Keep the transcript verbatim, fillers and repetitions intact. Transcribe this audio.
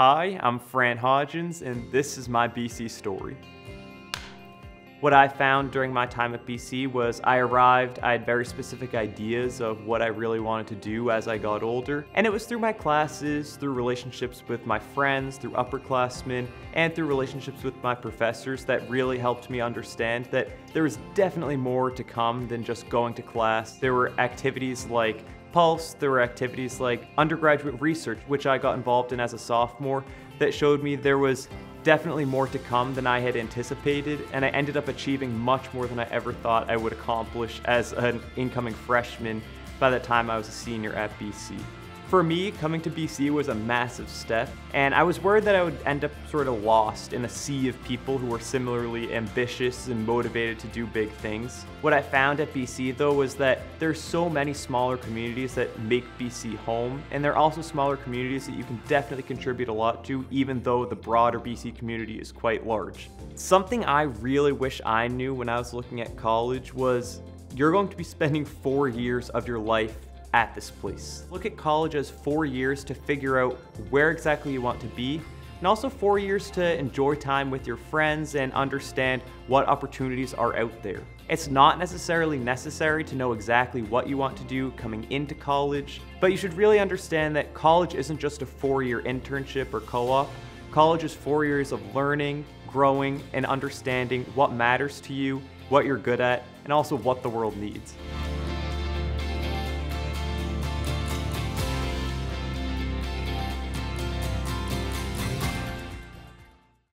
Hi, I'm Fran Hodgens, and this is my B C story. What I found during my time at B C was I arrived, I had very specific ideas of what I really wanted to do as I got older, and it was through my classes, through relationships with my friends, through upperclassmen, and through relationships with my professors that really helped me understand that there was definitely more to come than just going to class. There were activities like Pulse, there were activities like undergraduate research, which I got involved in as a sophomore, that showed me there was definitely more to come than I had anticipated, and I ended up achieving much more than I ever thought I would accomplish as an incoming freshman by the time I was a senior at B C. For me, coming to B C was a massive step, and I was worried that I would end up sort of lost in a sea of people who were similarly ambitious and motivated to do big things. What I found at B C, though, was that there's so many smaller communities that make B C home, and there are also smaller communities that you can definitely contribute a lot to, even though the broader B C community is quite large. Something I really wish I knew when I was looking at college was you're going to be spending four years of your life at this place. Look at college as four years to figure out where exactly you want to be, and also four years to enjoy time with your friends and understand what opportunities are out there. It's not necessarily necessary to know exactly what you want to do coming into college, but you should really understand that college isn't just a four-year internship or co-op. College is four years of learning, growing, and understanding what matters to you, what you're good at, and also what the world needs.